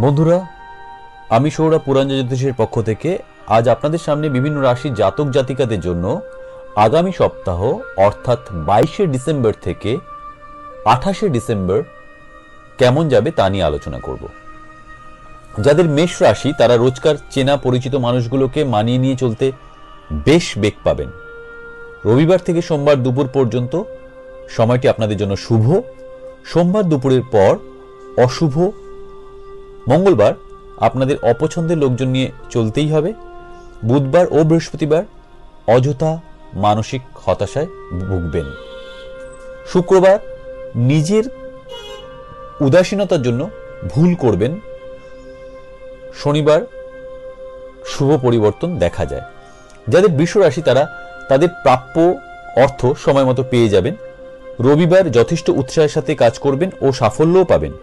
बंधुरा आमी सौरभ पुराण ज्योतिषेर पक्ष थेके आज आपनादेर सामने विभिन्न राशि जातक जातिकादेर जोन्नो आगामी सप्ताह अर्थात 22 डिसेम्बर थेके 28 डिसेम्बर केमन जाबे ता निये आलोचना करब। जादेर मेष राशि तारा रोजकार चेना परिचित मानुषगुलोके मानिये निये चलते बेश बेग पाबेन। रविवार थेके सोमवार दुपुर पर्यन्त समयटी आपनादेर जोन्नो शुभ। सोमवार दुपुरेर पर अशुभ। मंगलवार आपनादेर अपछंदेर लोकजन निये चलतेई हबे। बुधवार ओ बृहस्पतिवार अजथा मानसिक हताशाय भुगबेन। शुक्रवार निजेर उदासीनतार जोन्नो भूल करबेन। शनिवार शुभ परिवर्तन देखा जाय। जादेर वृष राशि तारा तादेर प्राप्य अर्थ समयमतो पेये जाबेन। रविवार यथेष्ट उत्साहेर साथे काज करबेन ओ साफल्यও पाबेन।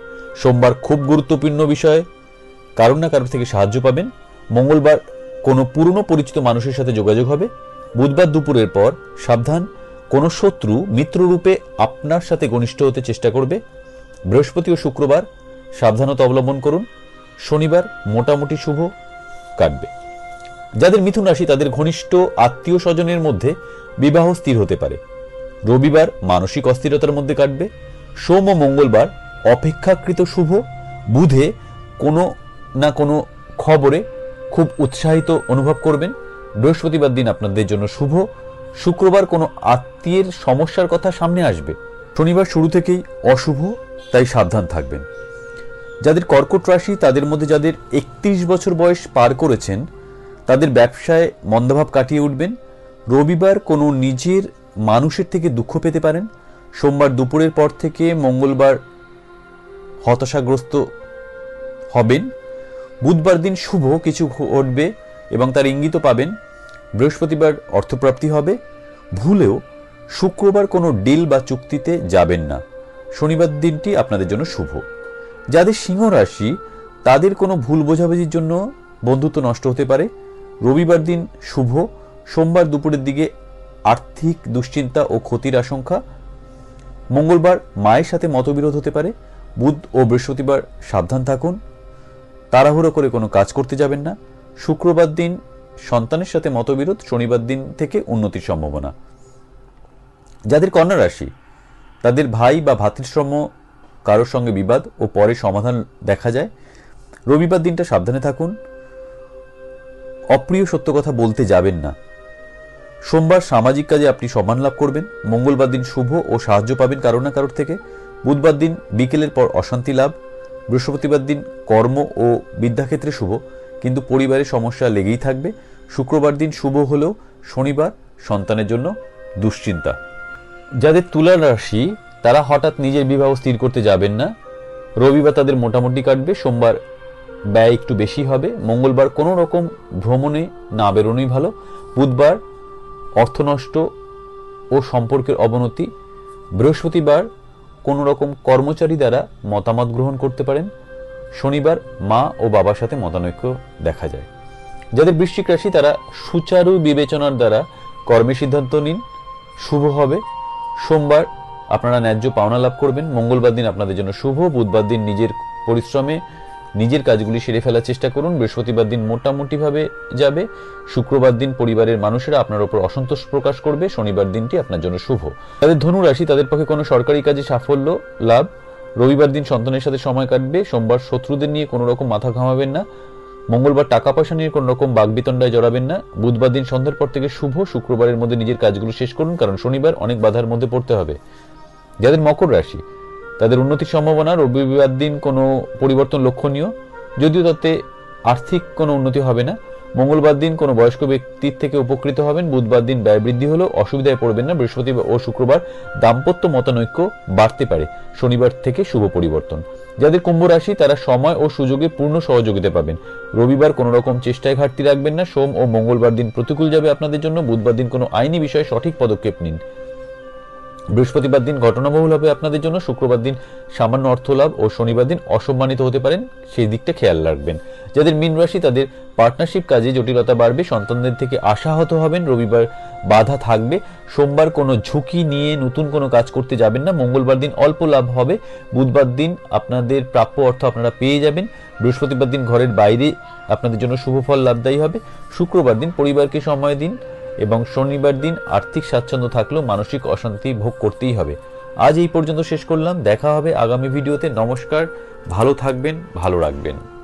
सोमवार खूब गुरुत्वपूर्ण विषय कारो ना कारो थेके साहाय्य पाबेन। मंगलवार कोनो पुरानो परिचित मानुषेर साथे जोगाजोग हबे। बुधवार दुपुरेर पर साबधान, कोनो शत्रु मित्र रूपे आपनार साथे घनिष्ठ होते चेष्टा करबे। बृहस्पति ओ शुक्रवार साबधानता अवलम्बन करुन। शनिवार मोटामुटी शुभ काटबे। जादेर मिथुन राशि तादेर घनिष्ठ आत्मीय स्वजनेर मध्ये विवाह स्थिर होते पारे। रविवार मानसिक अस्थिरतार मध्ये काटबे। सोम ओ मंगलवार अपेक्षाकृत शुभ। बुधे कोनो ना कोनो खबरे खूब उत्साहित अनुभव करबेन। बृहस्पतिवार दिन आपनादेर जोन्नो शुभ। शुक्रवार कोनो आत्मीयेर समस्यार कथा सामने आसबे। शनिवार शुरू थेकेई अशुभ, ताई साबधान थाकबेन। जादेर कर्कट राशि तादेर मध्ये जादेर 31 बछर बयस पार करेछेन तादेर व्यवसाय मंदभाव काटिये उठबेन। रविवार कोनो निजेर मानुषेर थेके दुःख पेते पारेन। सोमवार दुपुरेर पर थेके मंगलवार हताशाग्रस्त हबेन। बुधवार दिन शुभ किछु घटबे एबं तार इंगित पाबेन। बृहस्पतिवार अर्थप्राप्ति हबे। भूलेओ शुक्रवार कोनो डिल बा चुक्तिते जाबेन ना। शनिवार दिनटी आपनादेर जोन्नो शुभ। जादेर सिंह राशि तादेर कोनो भूल बोझाबुझिर जोन्नो बंधुत्व नष्ट होते पारे। रविवार दिन शुभ। सोमवार दुपुरेर दिके आर्थिक दुश्चिंता और क्षतिर आशंका। मंगलवार मायेर साथे मतबिरोध होते पारे। बुध और बृहस्पतिवार साबधान थाकुन, ताड़ाहुड़ो करे कोनो काज करते जाबेन ना। शुक्रवार दिन सन्तानेर साथे मतबिरोध। शनिवार दिन थेके उन्नतिर सम्भावना। जादेर कन्या राशि तादेर भाई बा भातृसम्म कारोर संगे विवाद और परे समाधान देखा जाय। रविवार दिनटा साबधाने थाकुन, अप्रिय सत्य कथा बोलते जाबेन ना। सोमवार सामाजिक काजे आपनि सम्मान लाभ करबेन। मंगलवार दिन शुभ और साहाय्य पाबेन कारो ना कारोर थेके। बुधवार दिन बिकेलेर पर अशांति लाभ। बृहस्पतिवार दिन कर्म और विद्या क्षेत्रे शुभ, किन्तु परिवारे समस्या लेगेई थाकबे। शुक्रवार दिन शुभ हलेও शनिवार सन्तानेर जोन्नो दुश्चिंता। जादेर तुला राशि तारा हठात् निजेर विवाह स्थिर करते जाबेन ना। रविवार तादेर मोटामुटी काटबे। सोमवार व्यय एकटू बेशी हबे। मंगलवार कोनो रकम भ्रमणे ना बेरोनोई भालो। बुधवार अर्थ नष्ट और सम्पर्केर अवनति। बृहस्पतिवार कोनो रकम कर्मचारी द्वारा मतामत ग्रहण करते पारेन। शनिवार मा और बाबार साथे मतानैक्य देखा जाय। जादेर वृश्चिक राशि तारा सुचारू विवेचनार द्वारा कर्मे सिद्धांत निन, शुभ हबे। सोमवार आपनारा न्याज्य पावना लाभ करबेन। मंगलवार दिन आपनादेर जोन्नो शुभ। बुधवार दिन निजेर परिश्रमे निजेर काजगुली सेरे फेलार चेष्टा करुन। बृहस्पतिवार दिन मोटामुटी भावे जाबे। शुक्रवार दिन परिवारेर मानुषेरा आपनार उपर असंतोष प्रकाश करबे। शनिवार दिनटी आपनार जोन्नो शुभ। जादेर धनु राशि तादेर पक्षे कोनो सरकारी काजे साफल्य लाभ। रविवार दिन सन्तानेर साथे समय काटबे। सोमवार शत्रुदेर निये कोनो रकम माथा घामाबेन ना। मंगलवार टाका पयसा निये कोनो रकम बागबितण्डाय जड़ाबेन ना। बुधवार दिन सन्ध्यार पर थेके शुभ। शुक्रवारेर मध्ये निजेर काजगुलो शेष करुन, कारण शनिवार अनेक बाधार मध्ये पड़ते हबे। जादेर मकर राशि তাদের উন্নতির সম্ভাবনা। রবিবার দিন কোনো পরিবর্তন লক্ষণীয়, যদিও তাতে আর্থিক কোনো উন্নতি হবে না। মঙ্গলবার দিন কোনো বয়স্ক ব্যক্তির থেকে উপকৃত হবেন। বুধবার দিন ব্যয় বৃদ্ধি হলেও অসুবিধায় পড়বেন না। বৃহস্পতিবার ও শুক্রবার দাম্পত্য মতানৈক্য বাড়তে পারে। শনিবার থেকে শুভ পরিবর্তন। যাদের কুম্ভ রাশি তারা সময় ও সুযোগে পূর্ণ সহযোগিতা পাবেন। রবিবার কোনো রকম চেষ্টায় ঘাটতি রাখবেন না। সোম ও মঙ্গলবার দিন প্রতিকূল যাবে আপনাদের জন্য। বুধবার দিন কোনো আইনি বিষয়ে সঠিক পদক্ষেপ নিন। বৃহস্পতিবার দিন ঘটনাবহুল হবে আপনাদের জন্য। শুক্রবার দিন সামান্য অর্থ লাভ ও শনিবার দিন অসম্মানিত হতে পারেন, সেই দিকটা খেয়াল রাখবেন। যাদের মীন রাশি তাদের পার্টনারশিপ কাজে জটিলতা বাড়বে। সন্তানদের থেকে আশাহত হবেন। রবিবার বাধা থাকবে। সোমবার কোনো ঝুঁকি নিয়ে নতুন কোনো কাজ করতে যাবেন না। মঙ্গলবার দিন অল্প লাভ হবে। বুধবার দিন আপনাদের প্রাপ্য অর্থ আপনারা পেয়ে যাবেন। बृहस्पतिवार दिन घर बाहरे आपनादेर जोन्नो शुभ फल लाभदायी होबे। शुक्रवार दिन परिवार के समय दिन एवं शनिवार दिन आर्थिक स्वाच्छंद्य थाकलेও मानसिक अशांति भोग करतेই হবে। आज এই পর্যন্ত শেষ করলাম। দেখা হবে আগামী ভিডিওতে। নমস্কার, ভালো থাকবেন, ভালো রাখবেন।